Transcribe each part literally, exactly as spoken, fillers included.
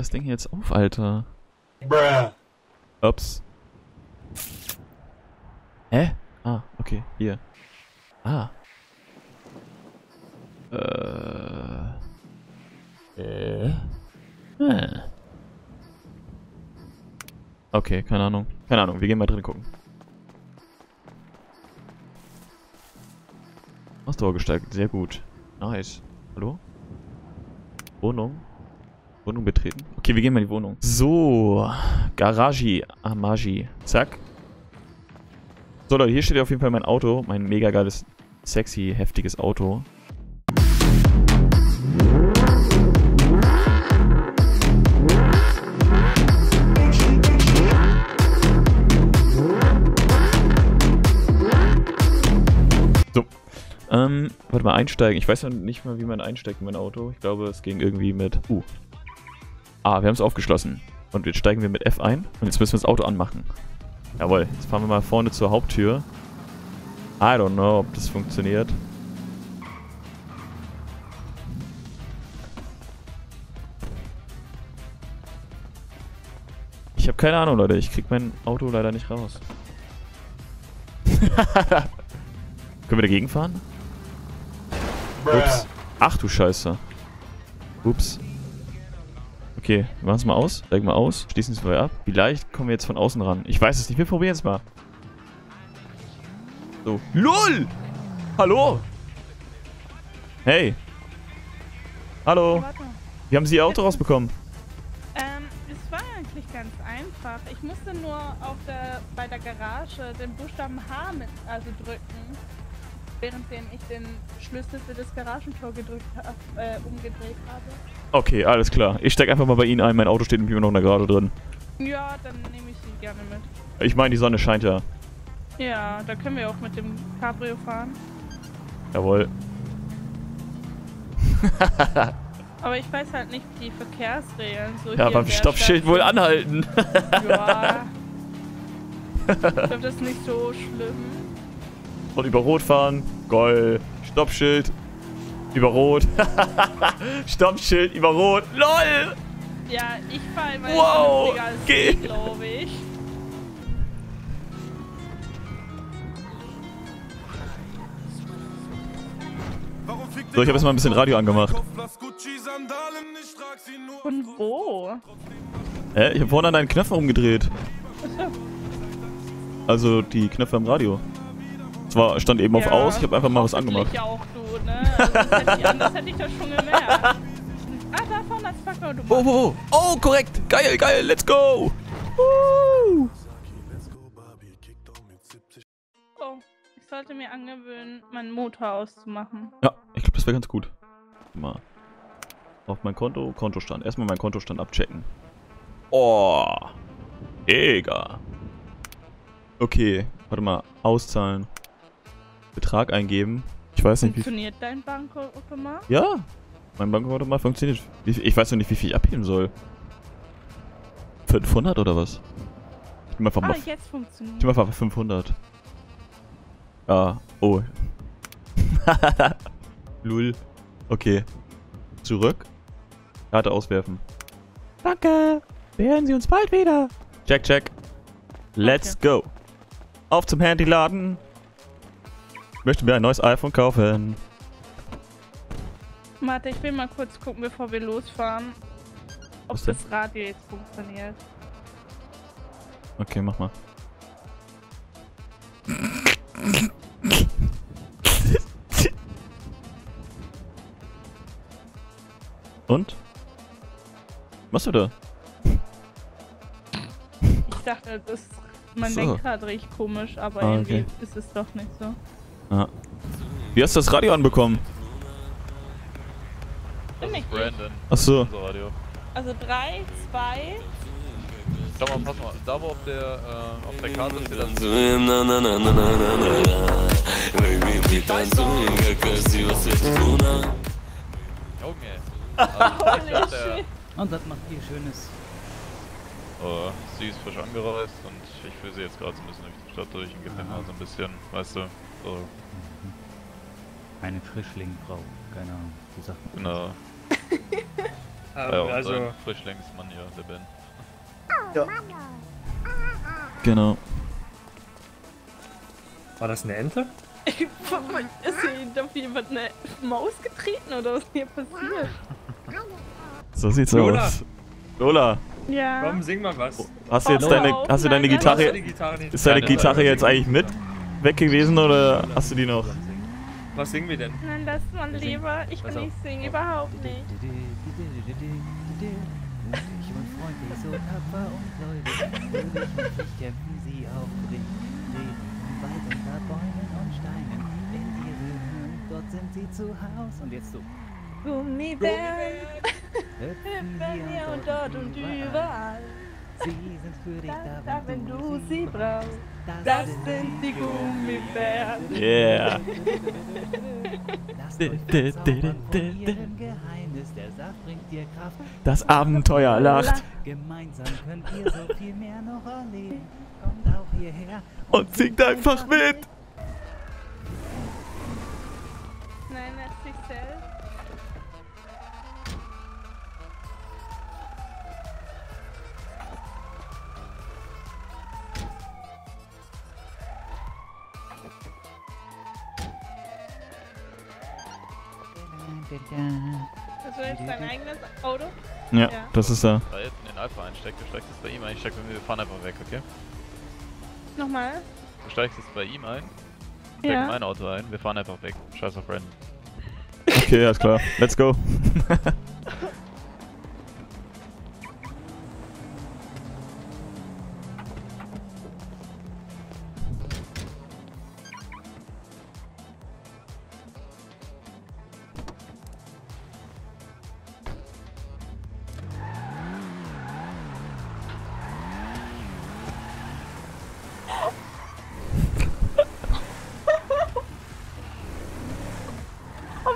das Ding jetzt auf, Alter? Bruh. Ups. Hä? Ah, okay, hier. Ah. Äh. Äh. Hm. Okay, keine Ahnung. Keine Ahnung, wir gehen mal drin gucken. Ausdauer gesteigert, sehr gut. Nice. Hallo? Wohnung? Wohnung betreten? Okay, wir gehen mal in die Wohnung. So. Garagi. Amagi. Zack. So Leute, hier steht ja auf jeden Fall mein Auto. Mein mega geiles, sexy, heftiges Auto. So. Ähm, warte mal, einsteigen. Ich weiß noch nicht mal, wie man einsteigt in mein Auto. Ich glaube, es ging irgendwie mit... Uh. Ah, wir haben es aufgeschlossen. Und jetzt steigen wir mit F ein. Und jetzt müssen wir das Auto anmachen. Jawohl, jetzt fahren wir mal vorne zur Haupttür. I don't know, ob das funktioniert. Ich habe keine Ahnung, Leute. Ich krieg mein Auto leider nicht raus. Können wir dagegen fahren? Ups. Ach du Scheiße. Ups. Okay, wir machen es mal aus. Steigen mal aus. Schließen es mal ab. Vielleicht kommen wir jetzt von außen ran. Ich weiß es nicht. Wir probieren es mal. So. LOL! Hallo? Hey. Hallo. Wie haben Sie Ihr Auto rausbekommen? Ähm, es war eigentlich ganz einfach. Ich musste nur auf der, bei der Garage den Buchstaben H mit, also drücken, währenddem ich den Schlüssel für das Garagentor gedrückt habe, äh, umgedreht habe. Okay, alles klar. Ich steig einfach mal bei Ihnen ein. Mein Auto steht nämlich immer noch in der Garage drin. Ja, dann nehme ich Sie gerne mit. Ich meine, die Sonne scheint ja. Ja, da können wir auch mit dem Cabrio fahren. Jawohl. Aber ich weiß halt nicht die Verkehrsregeln. So ja, beim Stoppschild wohl anhalten. Ja. Ich glaube, das ist nicht so schlimm. Und über Rot fahren. Goll. Stoppschild. Über Rot. Stoppschild über Rot. LOL! Ja, ich fahre immer wow. Geh, glaube ich. So, ich habe jetzt mal ein bisschen Radio angemacht. Von wo? Hä? Äh, ich habe vorne an deinen Knöpfen rumgedreht. Also die Knöpfe am Radio. Zwar stand eben ja, auf aus, ich habe einfach mal was angemacht. Ich auch, du, ne? Also, das hätte ich, anders hätte ich das schon gemerkt. Ah, da vorne als Faktor, du. Oh, oh, oh. Oh, korrekt. Geil, geil, let's go. Uh. Oh, ich sollte mir angewöhnen, meinen Motor auszumachen. Ja, ich glaube, das wäre ganz gut. Mal auf mein Konto, Kontostand. Erstmal meinen Kontostand abchecken. Oh, mega. Okay, warte mal, auszahlen. Betrag eingeben. Ich weiß nicht, wie... Funktioniert dein Bankautomat? Ja, mein Bankautomat funktioniert. Ich weiß noch nicht, wie viel ich abheben soll. fünfhundert oder was? Ich nehme einfach ah, mal... jetzt funktioniert. Ich nehme einfach fünfhundert. Ja, oh. Lul. Okay. Zurück. Karte auswerfen. Danke. Wir hören Sie uns bald wieder. Check, check. Let's okay. go. Auf zum Handy laden. Ich möchte mir ein neues iPhone kaufen. Warte, ich will mal kurz gucken, bevor wir losfahren, ob das Radio jetzt funktioniert. Okay, mach mal. Und? Was machst du da? Ich dachte, das, mein so. Lenkrad riecht komisch, aber ah, irgendwie okay. ist es doch nicht so. Ah. Wie hast du das Radio anbekommen? Das ist Brandon. Achso. Also drei, zwei... Schau mal, pass mal. Da wo auf der, äh, auf der Karte steht dann... Okay. Und das macht viel Schönes. Oh, sie ist frisch angereist und ich fühle sie jetzt gerade so ein bisschen durch die Stadt durch und gebe mir mal so ein bisschen, weißt du, so. Eine Frischlingfrau, keine Ahnung, wie sagt man das? Genau. Aber ja, also Frischlingsmann hier, der Ben. Ja. Genau. War das eine Ente? Ist hier auf jemand eine Maus getreten oder was ist hier passiert? So sieht's Lola. aus. Lola! Ja. Komm, sing mal was. Hast du jetzt oh, deine, oh, hast du deine Gitarre, ist deine Gitarre, ist deine Gitarre jetzt eigentlich mit weg gewesen oder hast du die noch? Was singen wir denn? Nein, das ist mein Lieber. Ich kann nicht singen, überhaupt nicht. Dort sind sie zu Haus und jetzt so. Gummibären, hüpfen hier und dort und überall. Sie sind für dich da, wenn du sie brauchst. Das sind die Gummibären. Yeah. Lasst euch bezaubern von ihrem Geheimnis. Der Saft bringt dir Kraft. Das Abenteuer lacht. Gemeinsam könnt ihr so viel mehr noch erleben. Kommt auch hierher und singt einfach mit. Nein, das ist nicht selbst. Das war jetzt dein eigenes Auto? Ja, ja. Das ist er. Da hinten in den Alpha einsteigt, du steigst jetzt bei ihm ein, ich steig bei mir, wir fahren einfach weg, okay? Nochmal? Du steigst jetzt bei ihm ein, ich steig ja. in mein Auto ein, wir fahren einfach weg. Scheiß auf Rennen. Okay, alles klar. Let's go.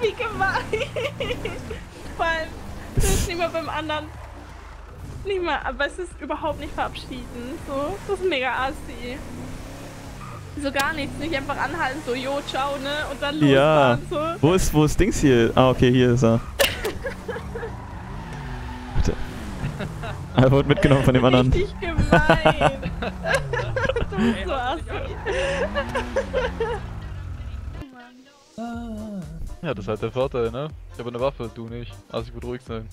Wie gemein! Vor allem, das ist nicht mal beim anderen. Nicht mal, aber es ist überhaupt nicht verabschieden. So, das ist mega assi. So gar nichts, nicht einfach anhalten, so jo, ciao, ne? Und dann losfahren, so. Ja. Wo ist, wo ist Dings hier? Ah, okay, hier ist er. Er wurde mitgenommen von dem anderen. Richtig gemein! Du bist so assi. Ja, das ist halt der Vorteil, ne? Ich habe eine Waffe, du nicht. Also ich würde ruhig sein.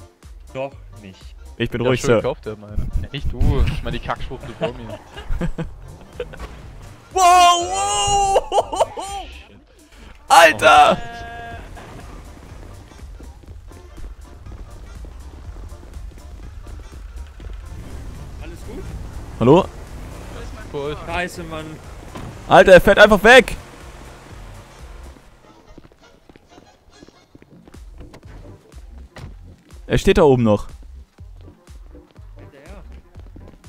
Doch nicht. Ich bin ja, ruhig, Sir. Gekauft, der meine. Nicht du. Ich meine die Kackschwuchtel vor mir. Wow, wow! Shit. Alter! Oh. Alles gut? Hallo? Cool. Scheiße, Mann. Alter, er fährt einfach weg! Er steht da oben noch.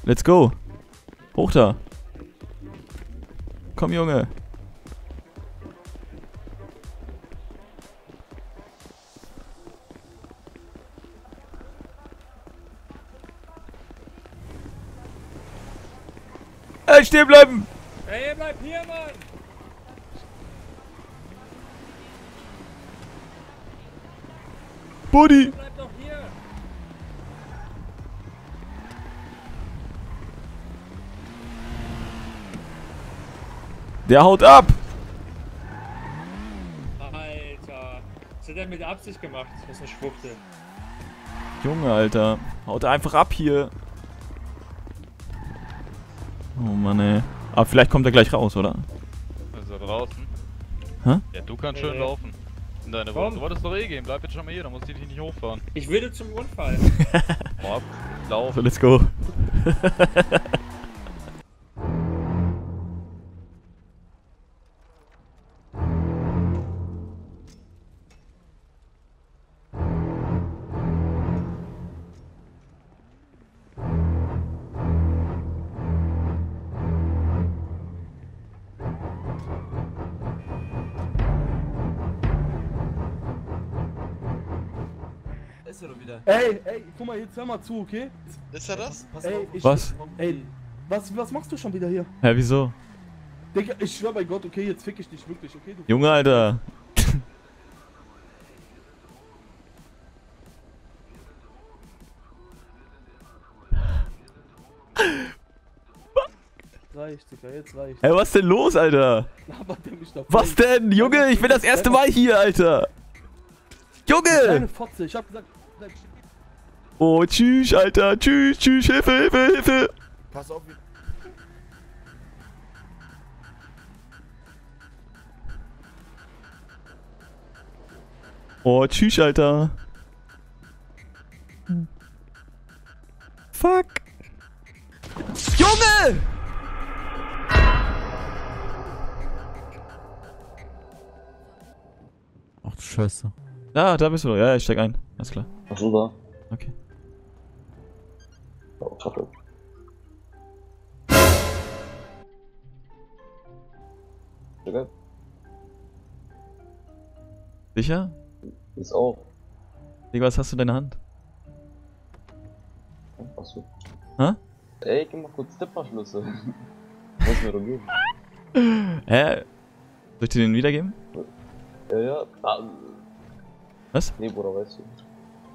Let's go. Hoch da. Komm, Junge. Ey, stehen bleiben! Ey, bleib hier, Mann! Buddy! Der haut ab! Alter, was hat er mit Absicht gemacht? Das ist eine Schwuchtel. Junge, Alter. Haut einfach ab hier. Oh Mann, ey. Aber vielleicht kommt er gleich raus, oder? Ist er draußen? Hä? Ja, du kannst schön äh. laufen. In deine Wohnung. Du wolltest doch eh gehen. Bleib jetzt schon mal hier, dann musst du dich nicht hochfahren. Ich würde zum Unfall. Bob, lauf. So, let's go. Ist er doch wieder. Ey, ey, guck mal, jetzt hör mal zu, okay? Ist er das? Ey, ich, was? Ey, was, was machst du schon wieder hier? Hä, wieso? Digga, ich schwör bei Gott, okay, jetzt fick ich dich wirklich, okay? Du Junge, Alter. reicht, Digga, jetzt reicht. Ey, was ist denn los, Alter? Der mich da was denn? Junge, ich bin das erste Mal hier, Alter. Junge! Fotze, ich hab gesagt... Oh, tschüss, Alter. Tschüss, tschüss. Hilfe, Hilfe, Hilfe. Pass auf. Oh, tschüss, Alter. Hm. Fuck. Junge! Ach du Scheiße. Ah, da bist du doch. Ja, ich steig ein. Alles klar. Ach so, da. Okay. Oh, Kacke. Digga. Sicher? Ist auch. Digga, was hast du in deiner Hand? Achso. Hä? Ey, gib mal kurz Stepperschlüsse. Muss mir doch geben. Hä? Soll ich dir den wiedergeben? Ja, ja. Ah. Was? Nee, Bruder, weißt du.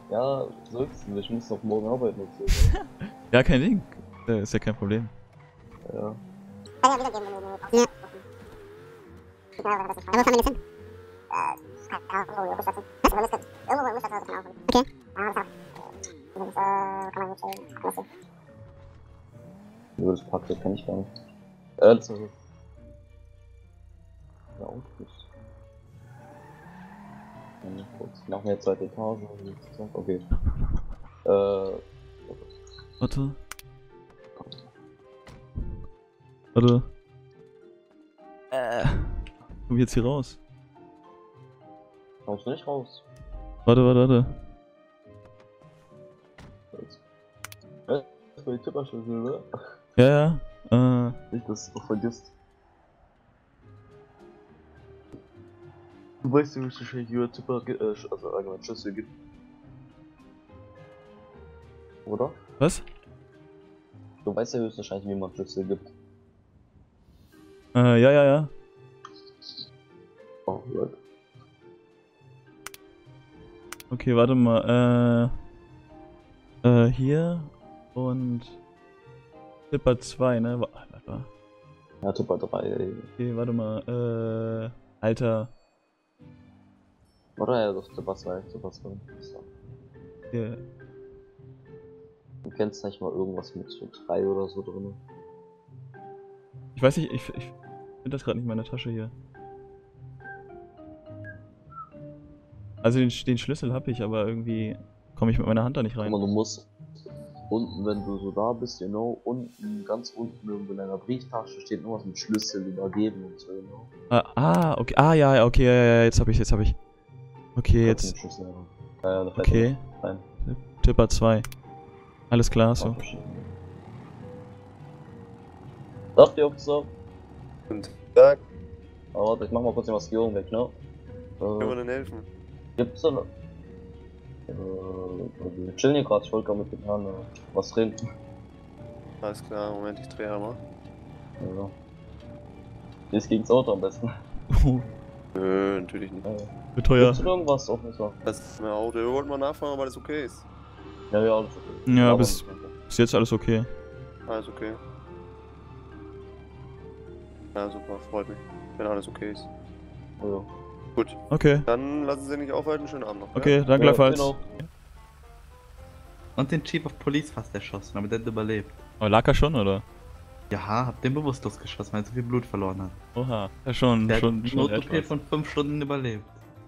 Ja, sollst du, ich muss noch morgen arbeiten. Oder? Ja, kein Ding. Ist ja kein Problem. Ja. Nur das Pack, das kann ich gar nicht. Äh, das ist. Ja, auch gut. Ich mache mir jetzt zweite Etage. Okay. Äh. Warte. Warte. Äh. Ich komm jetzt hier raus. Kommst du nicht raus? Warte, warte, warte. Was? Das war die Tipperschlüssel, oder? Ja, ja. Äh. Nicht, dass du vergisst. Du weißt, wie es wahrscheinlich YouTuber, äh, also allgemein Schlüssel gibt. Oder? Was? Du weißt ja höchstwahrscheinlich, wie man Schlüssel gibt. Äh, ja, ja, ja. Oh, Leute. Okay, warte mal, äh. Äh, hier. Und. Tipper zwei, ne? Warte. Ja, Tipper drei, ey. Okay, warte mal, äh. Alter. Oder ja, doch, Tipper zwei, Tipper zwei. Ja. Du kennst nicht mal irgendwas mit so drei oder so drin. Ich weiß nicht, ich, ich finde das gerade nicht in meiner Tasche hier. Also den, den Schlüssel habe ich, aber irgendwie komme ich mit meiner Hand da nicht rein. Aber du musst unten, wenn du so da bist, genau, you know, unten, ganz unten irgendwo in einer Brieftasche steht irgendwas mit Schlüssel übergeben und so, genau. Ah, ah, okay, ah, ja, okay, ja, ja, jetzt habe ich, jetzt habe ich. Okay, jetzt. Ja, ja, okay. Rein. Tipper zwei. Alles klar, so. Sag dir auch so. Guten Tag. Oh, warte, ich mach mal kurz die Maskierung weg, ne? Können wir denn helfen? Gibt's da noch? Wir chillen hier gerade, ich wollte gerade mit den Herren was reden. Alles klar, Moment, ich drehe einmal. Ja. Jetzt gegen's Auto am besten. Nö, natürlich nicht. Wie teuer. Gibt's irgendwas auf mich? Das ist mein Auto. Wir wollten mal nachfragen, ob alles okay ist. Ja, ja, alles okay. Ja, bis, bis jetzt alles okay. Alles okay. Ja, super, freut mich, wenn alles okay ist. Ja. Gut. Okay. Dann lassen Sie nicht aufhalten, schönen Abend noch. Okay, ja? Danke ja, gleichfalls. Genau. Und den Chief of Police fast erschossen, aber der hat überlebt. Aber lag er schon, oder? Ja, hab den bewusstlos geschossen, weil er so viel Blut verloren hat. Oha, ja, schon, der schon, schon. Der hat eine O P von fünf Stunden überlebt.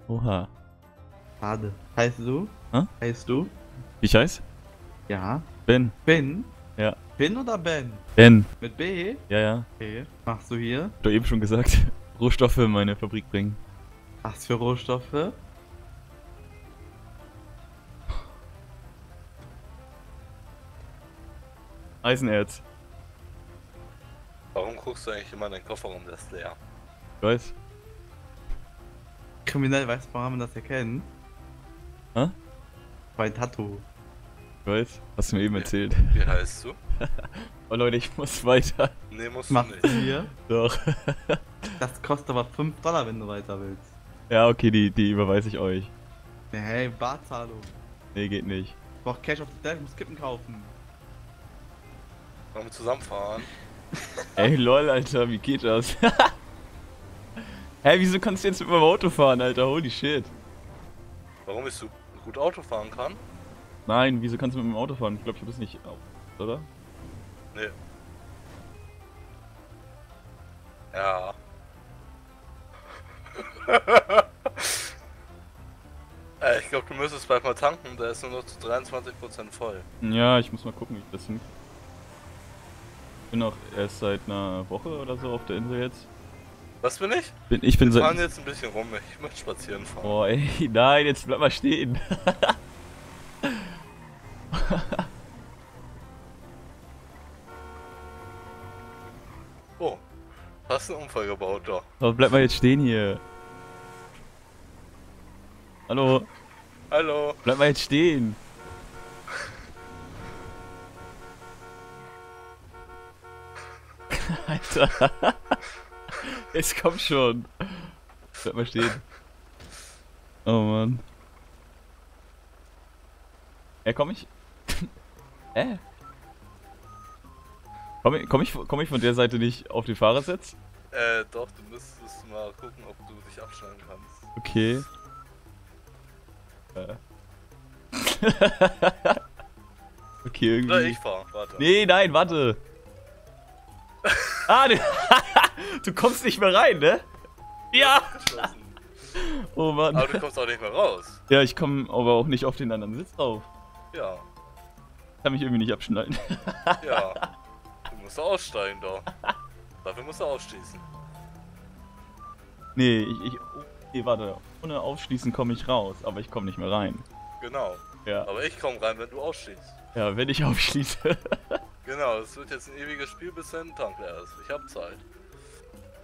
Oha. Schade. Heißt du? Hä? Heißt du? Ich heiß? Ja. Ben. Ben? Ja. Ben oder Ben? Ben. Mit B? Ja, ja. Okay. Machst du hier? Hab doch eben schon gesagt. Rohstoffe in meine Fabrik bringen. Was für Rohstoffe? Eisenerz. Warum guckst du eigentlich immer in deinen Kofferraum, der ist leer? Ich weiß. Kriminell weiß, woran man das erkennt. Hä? Bei Tattoo. Ich weiß, hast du mir eben erzählt. Wie heißt du? Oh Leute, ich muss weiter. Nee, musst Mach's du nicht. Hier? Doch. Das kostet aber fünf Dollar, wenn du weiter willst. Ja, okay, die, die überweise ich euch. Nee, hey, Barzahlung. Nee, geht nicht. Ich brauch Cash auf die Seite, ich muss Kippen kaufen. Wollen wir zusammenfahren? Ey, lol, Alter, wie geht das? Hä, hey, wieso kannst du jetzt mit meinem Auto fahren, Alter? Holy shit. Warum bist du gut Auto fahren kann? Nein, wieso kannst du mit meinem Auto fahren? Ich glaube, ich habe es nicht, oder? Nee. Ja. äh, ich glaube, du müsstest bald mal tanken, da ist nur noch zu dreiundzwanzig Prozent voll. Ja, ich muss mal gucken, wie ich das hin. Ich bin auch erst seit einer Woche oder so auf der Insel jetzt. Was bin ich? Bin, ich bin Wir fahren jetzt ein bisschen rum, ich möchte spazieren fahren. Oh ey, nein, jetzt bleib mal stehen. Oh, hast einen Unfall gebaut doch. Aber bleib mal jetzt stehen hier. Hallo. Hallo. Bleib mal jetzt stehen. Alter. Es kommt schon. Bleib mal stehen. Oh Mann. Ja, komm ich? äh? Komm ich, komm ich, komm ich von der Seite nicht auf den Fahrersitz? Äh, doch, du müsstest mal gucken, ob du dich abschneiden kannst. Okay. Äh. Okay, irgendwie. Oder ich fahr, warte. Nee, nein, warte. Ah, ne. Du kommst nicht mehr rein, ne? Ja! Oh Mann. Aber du kommst auch nicht mehr raus. Ja, ich komme aber auch nicht auf den anderen Sitz drauf. Ja. Ich kann mich irgendwie nicht abschneiden. Ja. Du musst aussteigen da. Dafür musst du ausschließen. Nee, ich... ich okay, warte. Ohne Aufschließen komme ich raus, aber ich komme nicht mehr rein. Genau. Ja. Aber ich komme rein, wenn du ausschließt. Ja, wenn ich aufschließe. Genau, es wird jetzt ein ewiges Spiel, bis der Tank leer ist. Ich hab Zeit.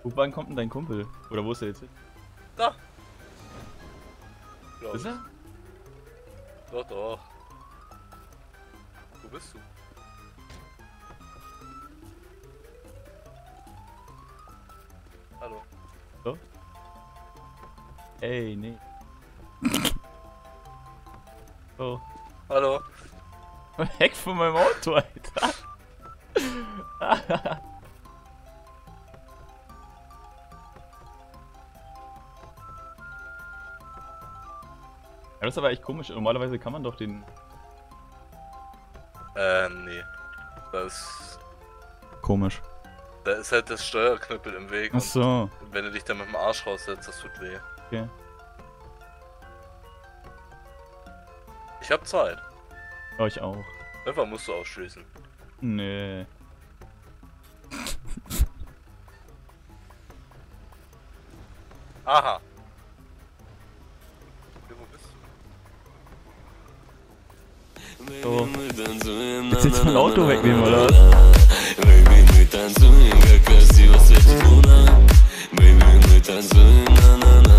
Wo, wann kommt denn dein Kumpel? Oder wo ist er jetzt? Da! Glaub ist er? Doch, doch. Wo bist du? Hallo. So? Ey, nee. Oh. Hallo. Weg von meinem Auto, Alter. Das ist aber echt komisch. Normalerweise kann man doch den... Ähm, nee. Das ist... Komisch. Da ist halt das Steuerknüppel im Weg. Ach so. Und wenn du dich da mit dem Arsch raussetzt, das tut weh. Okay. Ich hab Zeit. Oh, ich auch. Einfach musst du ausschließen. Nee. Aha. Wo bist du? Oh. Willst du jetzt mein Auto wegnehmen, oder? Baby,